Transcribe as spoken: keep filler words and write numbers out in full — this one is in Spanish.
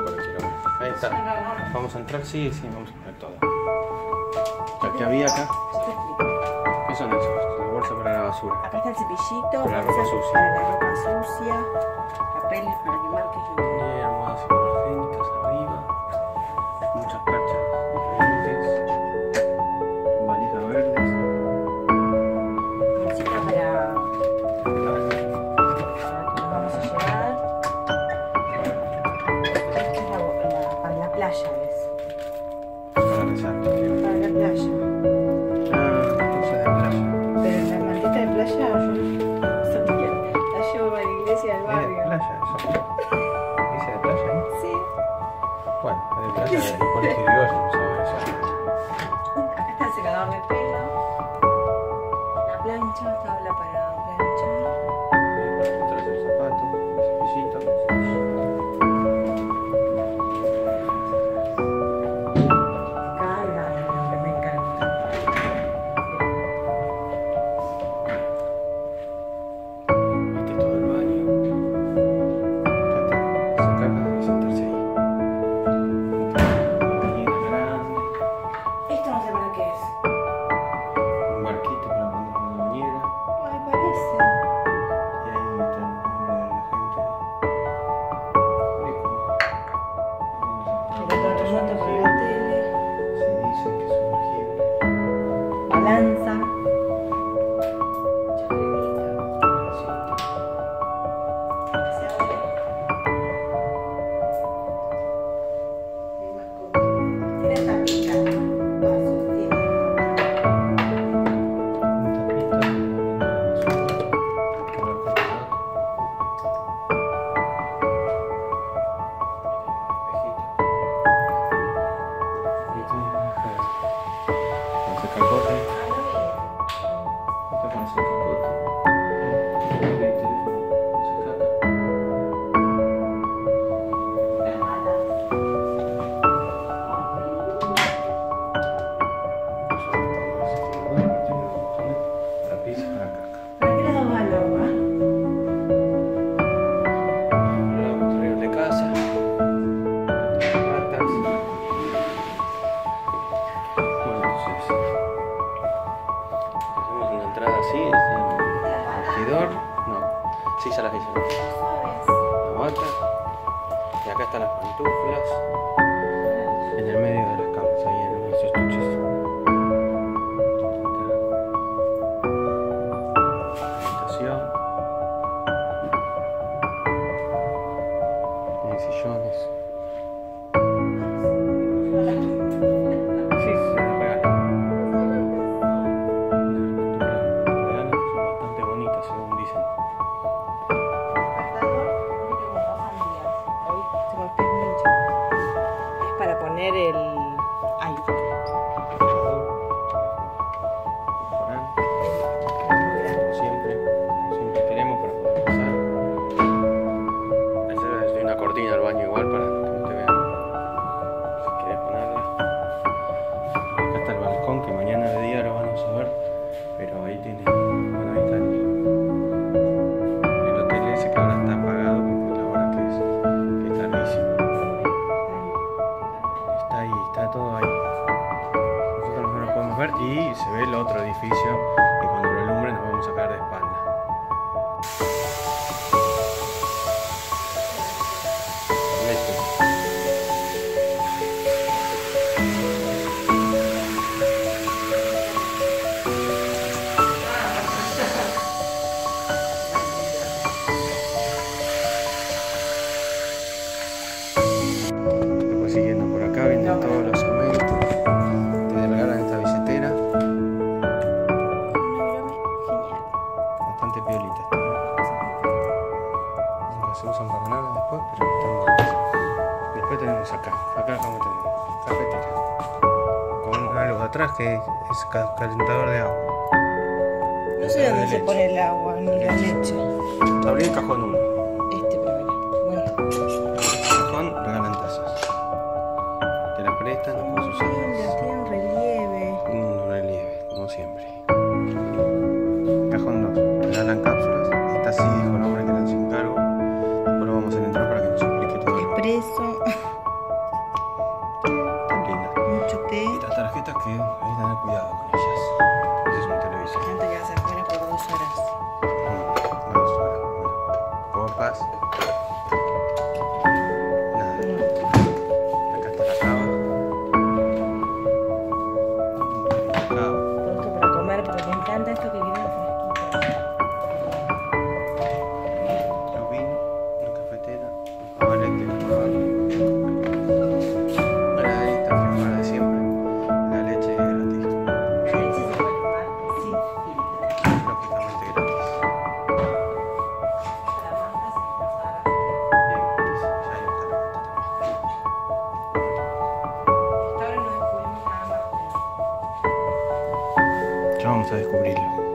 poco, pero quiero ver. Ahí está. Vamos a entrar, sí, sí, vamos a poner todo. La que había acá. ¿Qué son esos? La bolsa para la basura. Acá está el cepillito. Para la ropa sucia. Para la ropa sucia. Papeles para que marques lo que... Bien, hermosas imagens arriba. Muchas perchas diferentes. Valijas verdes. Bolsita para... que es calentador de agua. No sé dónde se pone el agua ni la leche. Abrí el cajón uno. Este primero. Bueno. El cajón regalan tazas. Te la prestan, no puedes usar. Mira, tiene un relieve. Un relieve, como siempre. Cajón dos. Regalan cápsulas. Esta sí dijo la obra que eran sin cargo. Después lo vamos a entrar para que nos explique todo. Expreso. Mucho té. Y las tarjetas que hay que tener cuidado con ellas. Es un televisor. ¿Cuánto ya se pone por dos horas? Mm, dos horas. Bueno, copas. Vamos a descubrirlo.